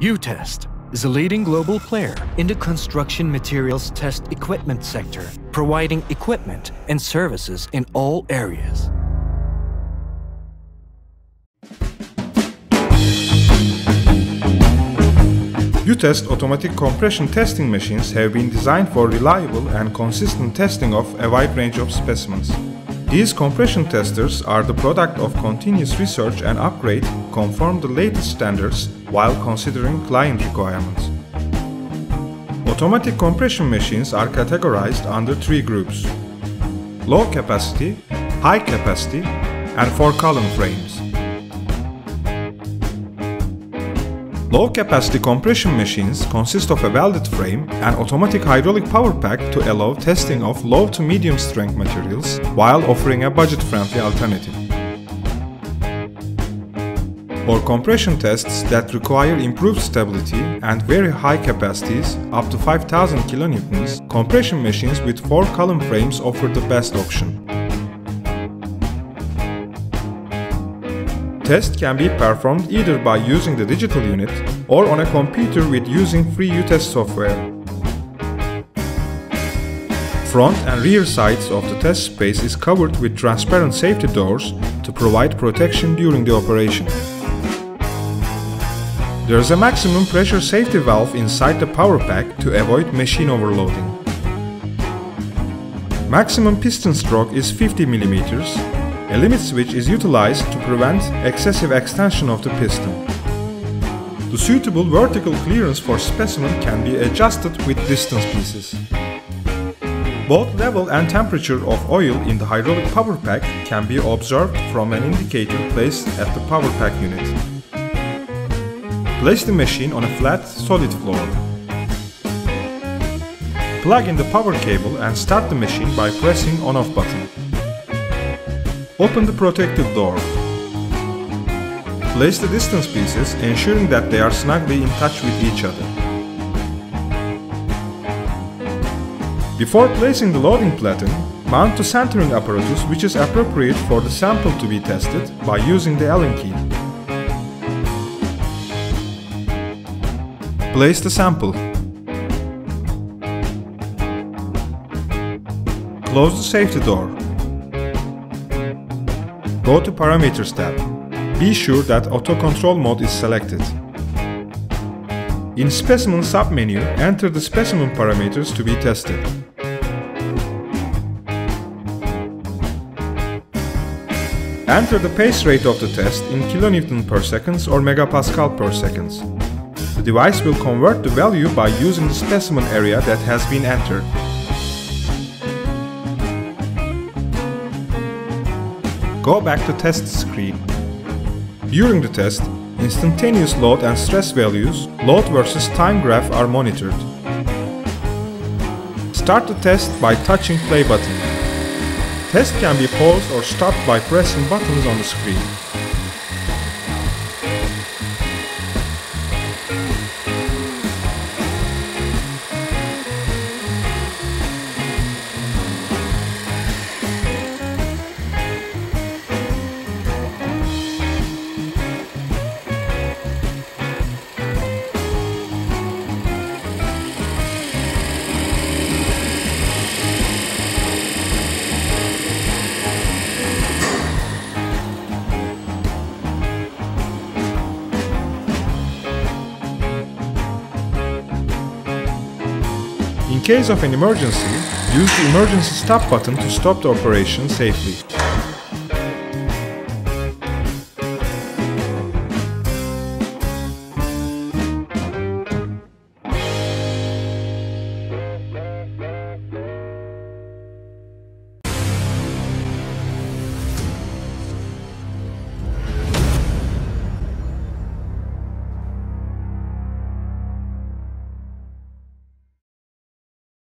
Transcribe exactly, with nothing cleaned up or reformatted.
UTEST is a leading global player in the construction materials test equipment sector, providing equipment and services in all areas. UTEST automatic compression testing machines have been designed for reliable and consistent testing of a wide range of specimens. These compression testers are the product of continuous research and upgrade conform the latest standards while considering client requirements. Automatic compression machines are categorized under three groups: low capacity, high capacity, and four column frames. Low capacity compression machines consist of a welded frame and automatic hydraulic power pack to allow testing of low to medium strength materials while offering a budget-friendly alternative. For compression tests that require improved stability and very high capacities up to five thousand kilonewtons, compression machines with four column frames offer the best option. Test can be performed either by using the digital unit or on a computer with using free UTEST software. Front and rear sides of the test space is covered with transparent safety doors to provide protection during the operation. There is a maximum pressure safety valve inside the power pack to avoid machine overloading. Maximum piston stroke is fifty millimeters. A limit switch is utilized to prevent excessive extension of the piston. The suitable vertical clearance for specimen can be adjusted with distance pieces. Both level and temperature of oil in the hydraulic power pack can be observed from an indicator placed at the power pack unit. Place the machine on a flat, solid floor. Plug in the power cable and start the machine by pressing on-off button. Open the protective door. Place the distance pieces, ensuring that they are snugly in touch with each other. Before placing the loading platen, mount the centering apparatus which is appropriate for the sample to be tested by using the Allen key. Place the sample. Close the safety door. Go to Parameters tab. Be sure that Auto Control mode is selected. In Specimen submenu, enter the specimen parameters to be tested. Enter the pace rate of the test in kilonewton per seconds or megapascal per seconds. The device will convert the value by using the specimen area that has been entered. Go back to test screen. During the test, instantaneous load and stress values, load versus time graph are monitored. Start the test by touching play button. Test can be paused or stopped by pressing buttons on the screen. In case of an emergency, use the emergency stop button to stop the operation safely.